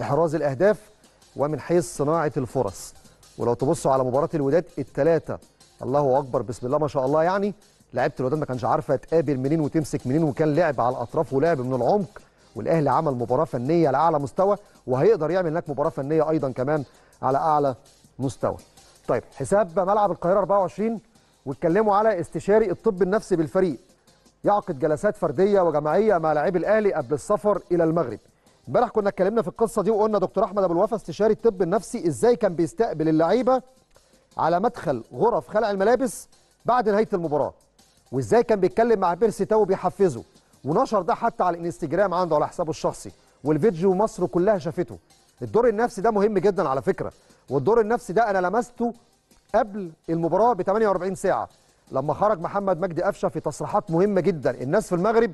إحراز الأهداف ومن حيث صناعة الفرص. ولو تبصوا على مباراة الوداد الثلاثة، الله أكبر، بسم الله ما شاء الله، يعني لعيبة الوداد ما كانش عارفة تقابل منين وتمسك منين، وكان لعب على الأطراف ولعب من العمق، والأهلي عمل مباراة فنية على أعلى مستوى، وهيقدر يعمل هناك مباراة فنية أيضا كمان على أعلى مستوى. طيب حساب ملعب القاهرة أربعة وعشرين، واتكلموا على استشاري الطب النفسي بالفريق يعقد جلسات فرديه وجماعيه مع لاعبي الاهلي قبل السفر الى المغرب. امبارح كنا اتكلمنا في القصه دي وقلنا دكتور احمد ابو الوفا استشاري الطب النفسي ازاي كان بيستقبل اللعيبه على مدخل غرف خلع الملابس بعد نهايه المباراه، وازاي كان بيتكلم مع بيرسي تاو بيحفزه، ونشر ده حتى على الانستجرام عنده على حسابه الشخصي، والفيديو مصر كلها شافته. الدور النفسي ده مهم جدا على فكره، والدور النفسي ده انا لمسته قبل المباراه ب ثمانية وأربعين ساعه لما خرج محمد مجدي قفشه في تصريحات مهمه جدا الناس في المغرب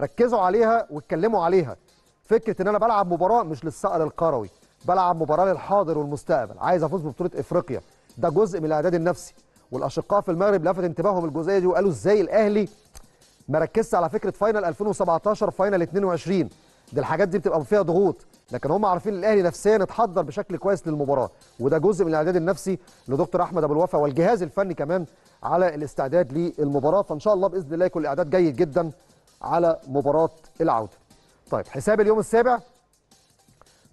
ركزوا عليها واتكلموا عليها. فكره ان انا بلعب مباراه مش للصقر القروي، بلعب مباراه للحاضر والمستقبل، عايز افوز ببطوله افريقيا، ده جزء من الاعداد النفسي. والاشقاء في المغرب لفت انتباههم الجزئيه دي وقالوا ازاي الاهلي ما ركزش على فكره فاينل ألفين وسبعتاشر، فاينل اثنين وعشرين، دي الحاجات دي بتبقى فيها ضغوط، لكن هم عارفين الاهلي نفسيا اتحضر بشكل كويس للمباراه، وده جزء من الاعداد النفسي لدكتور احمد ابو الوفا والجهاز الفني كمان على الاستعداد للمباراه. فان شاء الله باذن الله يكون الاعداد جيد جدا على مباراه العوده. طيب حساب اليوم السابع،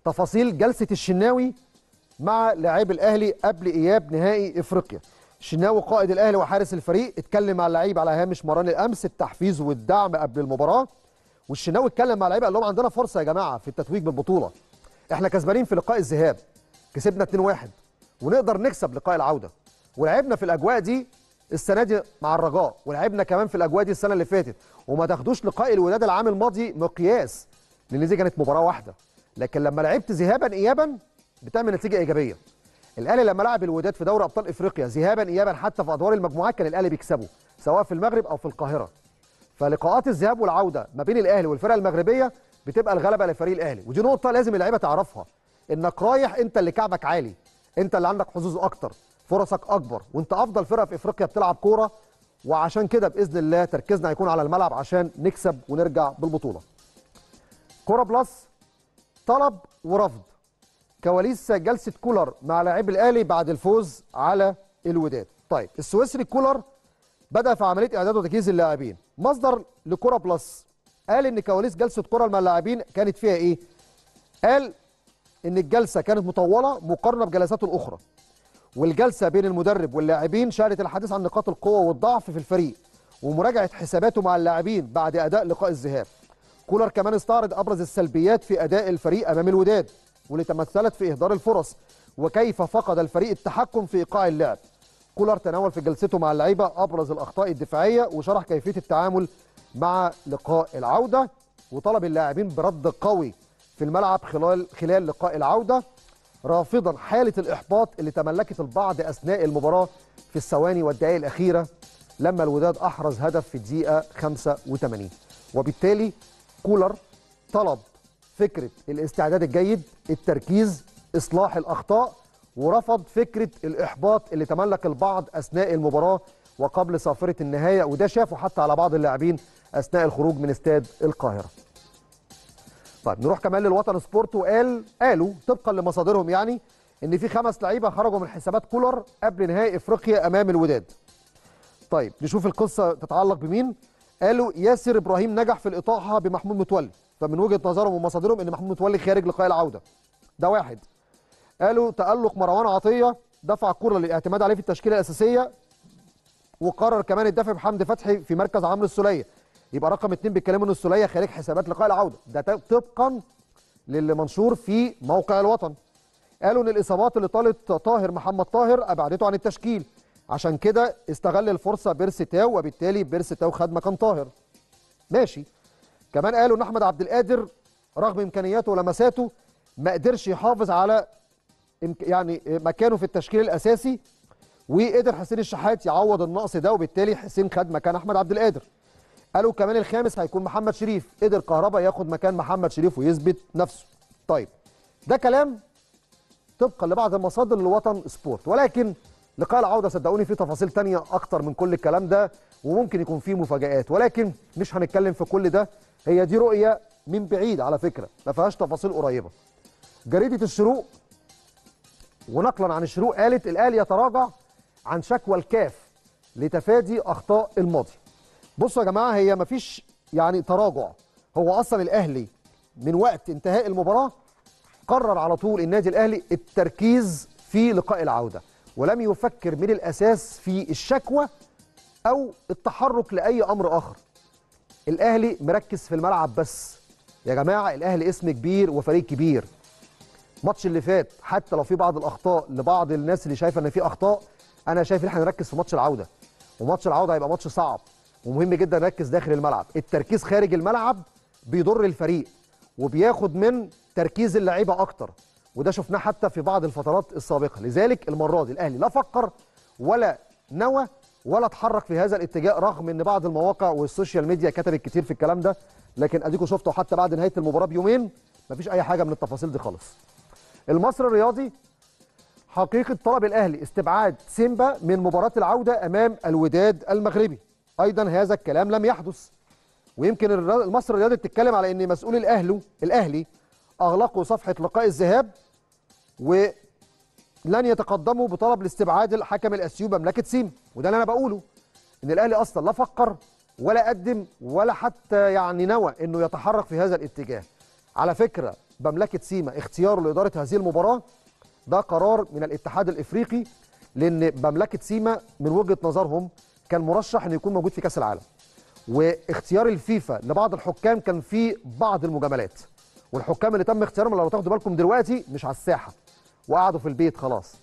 تفاصيل جلسه الشناوي مع لاعبي الاهلي قبل اياب نهائي افريقيا. الشناوي قائد الاهلي وحارس الفريق اتكلم مع اللعيبه على هامش مران الامس، التحفيز والدعم قبل المباراه. والشناوي اتكلم مع اللعيبه قال لهم عندنا فرصه يا جماعه في التتويج بالبطوله، احنا كسبانين في لقاء الذهاب كسبنا اتنين واحد ونقدر نكسب لقاء العوده، ولعبنا في الاجواء دي السنه دي مع الرجاء، ولعبنا كمان في الاجواء دي السنه اللي فاتت، وما تاخدوش لقاء الوداد العام الماضي مقياس، لان دي كانت مباراه واحده، لكن لما لعبت ذهابا ايابا بتعمل نتيجه ايجابيه. الاهلي لما لعب الوداد في دوري ابطال افريقيا ذهابا ايابا حتى في ادوار المجموعات كان الاهلي بيكسبه، سواء في المغرب او في القاهره. فلقاءات الذهاب والعوده ما بين الاهلي والفرق المغربيه بتبقى الغلبه لفريق الاهلي، ودي نقطه لازم اللعيبه تعرفها، انك رايح انت اللي كعبك عالي، انت اللي عندك حظوظ اكتر، فرصك اكبر، وانت افضل فرقه في افريقيا بتلعب كوره، وعشان كده باذن الله تركيزنا هيكون على الملعب عشان نكسب ونرجع بالبطوله. كوره بلس طلب ورفض كواليس جلسه كولر مع لاعب الاهلي بعد الفوز على الوداد. طيب السويسري كولر بدا في عمليه اعداد وتجهيز اللاعبين. مصدر لكوره بلس قال ان كواليس جلسه كولر مع اللاعبين كانت فيها ايه؟ قال ان الجلسه كانت مطوله مقارنه بجلساته الاخرى، والجلسه بين المدرب واللاعبين شهدت الحديث عن نقاط القوه والضعف في الفريق ومراجعه حساباته مع اللاعبين بعد اداء لقاء الذهاب. كولر كمان استعرض ابرز السلبيات في اداء الفريق امام الوداد، واللي تمثلت في اهدار الفرص، وكيف فقد الفريق التحكم في ايقاع اللعب. كولر تناول في جلسته مع اللعيبه ابرز الاخطاء الدفاعيه، وشرح كيفيه التعامل مع لقاء العوده، وطلب اللاعبين برد قوي في الملعب خلال خلال لقاء العوده، رافضا حاله الاحباط اللي تملكت البعض اثناء المباراه في الثواني والدقائق الاخيره لما الوداد احرز هدف في الدقيقه خمسة وثمانين. وبالتالي كولر طلب فكره الاستعداد الجيد، التركيز، اصلاح الاخطاء، ورفض فكره الاحباط اللي تملك البعض اثناء المباراه وقبل صافره النهايه، وده شافه حتى على بعض اللاعبين اثناء الخروج من استاد القاهره. طيب نروح كمان للوطن سبورت، وقال قالوا طبقا لمصادرهم يعني ان في خمس لعيبه خرجوا من حسابات كولر قبل نهائي افريقيا امام الوداد. طيب نشوف القصه تتعلق بمين. قالوا ياسر ابراهيم نجح في الاطاحه بمحمود متولي، فمن وجهه نظرهم ومصادرهم ان محمود متولي خارج لقاء العوده. ده واحد. قالوا تالق مروان عطيه دفع كولر للاعتماد عليه في التشكيله الاساسيه، وقرر كمان الدفع بحمد فتحي في مركز عمرو السلية، يبقى رقم اثنين بيتكلموا ان السلية خارج حسابات لقاء العوده، ده طبقا للي منشور في موقع الوطن. قالوا ان الاصابات اللي طالت طاهر محمد طاهر ابعدته عن التشكيل، عشان كده استغل الفرصه بيرسي تاو، وبالتالي بيرسي تاو خد مكان طاهر. ماشي. كمان قالوا ان احمد عبدالقادر رغم امكانياته ولمساته ما قدرش يحافظ على يعني مكانه في التشكيل الاساسي، وقدر حسين الشحات يعوض النقص ده، وبالتالي حسين خد مكان احمد عبدالقادر. قالوا كمان الخامس هيكون محمد شريف، قدر كهربا ياخد مكان محمد شريف ويثبت نفسه. طيب ده كلام طبقا لبعض المصادر للوطن سبورت، ولكن لقاء العوده صدقوني فيه تفاصيل تانية اكتر من كل الكلام ده، وممكن يكون فيه مفاجآت، ولكن مش هنتكلم في كل ده، هي دي رؤيه من بعيد على فكره، ما فيهاش تفاصيل قريبه. جريده الشروق ونقلا عن الشروق قالت الاهلي يتراجع عن شكوى الكاف لتفادي اخطاء الماضي. بصوا يا جماعه، هي مفيش يعني تراجع، هو اصلا الاهلي من وقت انتهاء المباراه قرر على طول النادي الاهلي التركيز في لقاء العوده، ولم يفكر من الاساس في الشكوى او التحرك لاي امر اخر. الاهلي مركز في الملعب بس. يا جماعه الاهلي اسم كبير وفريق كبير. الماتش اللي فات حتى لو في بعض الاخطاء لبعض الناس اللي شايفه ان في اخطاء، انا شايف ان احنا نركز في ماتش العوده، وماتش العوده هيبقى ماتش صعب ومهم جدا نركز داخل الملعب. التركيز خارج الملعب بيضر الفريق وبياخد من تركيز اللعيبه اكتر، وده شفناه حتى في بعض الفترات السابقه. لذلك المره دي الاهلي لا فكر ولا نوى ولا اتحرك في هذا الاتجاه، رغم ان بعض المواقع والسوشيال ميديا كتبت كتير في الكلام ده، لكن اديكم شفتوا حتى بعد نهايه المباراه بيومين مفيش اي حاجه من التفاصيل دي خالص. المصري الرياضي حقيقه طلب الاهلي استبعاد سيمبا من مباراه العوده امام الوداد المغربي. ايضا هذا الكلام لم يحدث، ويمكن المصري الرياضي بتتكلم على ان مسؤولي الاهلي الاهلي اغلقوا صفحه لقاء الذهاب ولن يتقدموا بطلب لاستبعاد الحكم الاثيوبي مملكه سيمبا. وده اللي انا بقوله، ان الاهلي اصلا لا فكر ولا قدم ولا حتى يعني نوى انه يتحرك في هذا الاتجاه. على فكره مملكه سيمبا اختياره لاداره هذه المباراه ده قرار من الاتحاد الافريقي، لان مملكه سيمبا من وجهه نظرهم كان مرشح انه يكون موجود في كاس العالم، واختيار الفيفا لبعض الحكام كان فيه بعض المجاملات، والحكام اللي تم اختيارهم لو تاخدوا بالكم دلوقتي مش على الساحه وقعدوا في البيت خلاص.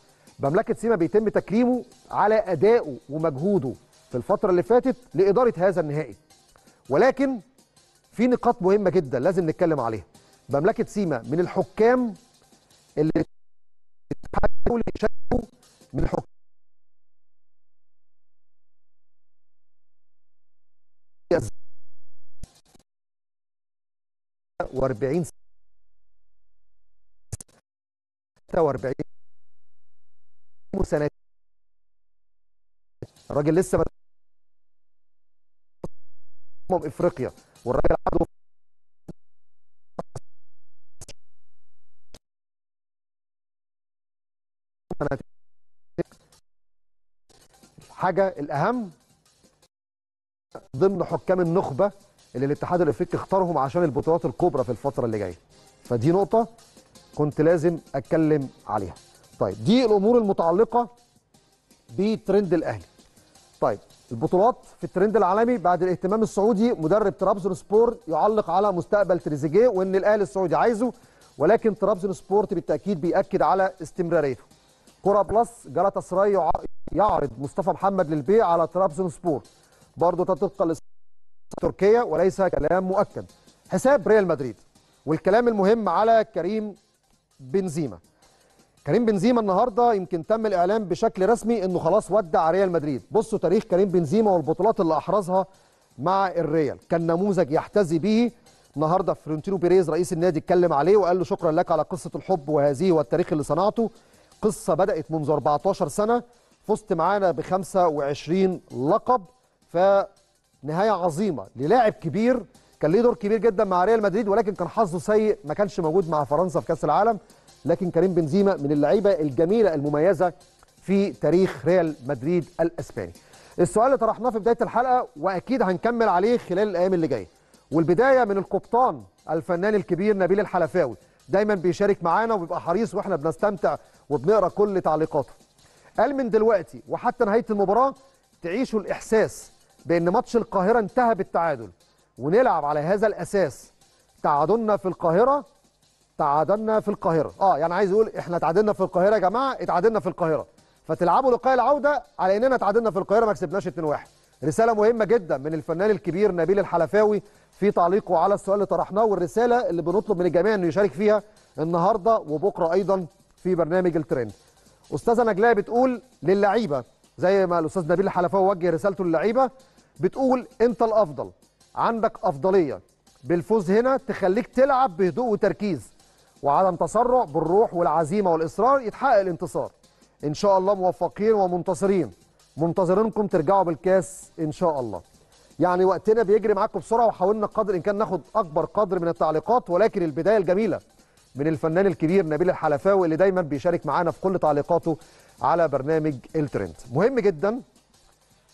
مملكة سيمبا بيتم تكريمه على أدائه ومجهوده في الفترة اللي فاتت لإدارة هذا النهائي. ولكن في نقاط مهمة جدا لازم نتكلم عليها. مملكة سيمبا من الحكام اللي بيحاولوا يشاركوا من الحكام وأربعين سنة ستة وأربعين سنة. الراجل لسه ما امم افريقيا والراجل عنده الحاجه الاهم ضمن حكام النخبه اللي الاتحاد الافريقي اختارهم عشان البطولات الكبرى في الفتره اللي جايه. فدي نقطه كنت لازم اتكلم عليها. طيب دي الامور المتعلقه بترند الاهلي. طيب البطولات في الترند العالمي بعد الاهتمام السعودي، مدرب طرابزون سبورت يعلق على مستقبل تريزيجيه وان الاهلي السعودي عايزه، ولكن طرابزون سبورت بالتاكيد بيأكد على استمراريته. كرة بلس جالاتاسراي يعرض مصطفى محمد للبيع على طرابزون سبورت برضه تطبق للصحافه التركيه وليس كلام مؤكد. حساب ريال مدريد والكلام المهم على كريم بنزيما. كريم بنزيما النهارده يمكن تم الاعلان بشكل رسمي انه خلاص ودع ريال مدريد. بصوا تاريخ كريم بنزيما والبطولات اللي احرزها مع الريال، كان نموذج يحتذي به. النهارده فلورنتينو بيريز رئيس النادي اتكلم عليه وقال له شكرا لك على قصه الحب وهذه والتاريخ اللي صنعته. قصه بدات منذ أربعتاشر سنه، فزت معانا ب خمسة وعشرين لقب، فنهايه عظيمه للاعب كبير كان ليه دور كبير جدا مع ريال مدريد، ولكن كان حظه سيء ما كانش موجود مع فرنسا في كاس العالم. لكن كريم بنزيما من اللعيبه الجميله المميزه في تاريخ ريال مدريد الاسباني. السؤال اللي طرحناه في بدايه الحلقه واكيد هنكمل عليه خلال الايام اللي جايه، والبدايه من القبطان الفنان الكبير نبيل الحلفاوي، دايما بيشارك معانا وبيبقى حريص واحنا بنستمتع وبنقرا كل تعليقاته. قال من دلوقتي وحتى نهايه المباراه تعيشوا الاحساس بان ماتش القاهره انتهى بالتعادل، ونلعب على هذا الاساس. تعادلنا في القاهره تعادلنا في القاهرة. اه يعني عايز يقول احنا تعادلنا في القاهرة يا جماعة، اتعادلنا في القاهرة، فتلعبوا لقاء العودة على اننا تعادلنا في القاهرة ما كسبناش اتنين واحد. رسالة مهمة جدا من الفنان الكبير نبيل الحلفاوي في تعليقه على السؤال اللي طرحناه، والرسالة اللي بنطلب من الجميع انه يشارك فيها النهارده وبكره ايضا في برنامج الترند. استاذة نجلاء بتقول للعيبة زي ما الاستاذ نبيل الحلفاوي وجه رسالته للعيبة، بتقول انت الافضل، عندك افضلية، بالفوز هنا تخليك تلعب بهدوء وتركيز وعدم تسرع، بالروح والعزيمه والاصرار يتحقق الانتصار. ان شاء الله موفقين ومنتصرين، منتظرينكم ترجعوا بالكاس ان شاء الله. يعني وقتنا بيجري معاكم بسرعه وحاولنا قدر ان كان ناخد اكبر قدر من التعليقات، ولكن البدايه الجميله من الفنان الكبير نبيل الحلفاوي اللي دايما بيشارك معانا في كل تعليقاته على برنامج الترند. مهم جدا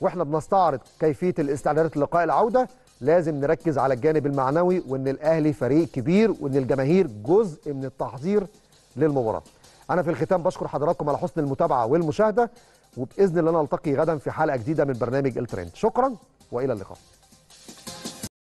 واحنا بنستعرض كيفيه الاستعدادات للقاء العوده لازم نركز على الجانب المعنوي، وان الاهلي فريق كبير وان الجماهير جزء من التحضير للمباراه. انا في الختام بشكر حضراتكم على حسن المتابعه والمشاهده، وباذن الله نلتقي غدا في حلقه جديده من برنامج الترند. شكرا والى اللقاء.